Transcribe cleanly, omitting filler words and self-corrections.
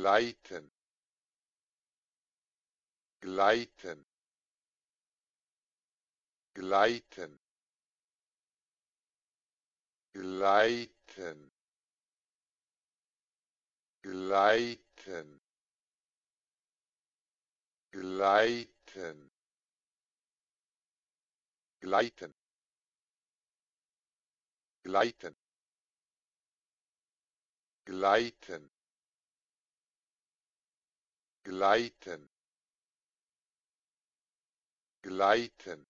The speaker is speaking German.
gleiten, gleiten, gleiten, gleiten, gleiten, gleiten, gleiten, gleiten, gleiten, gleiten, gleiten,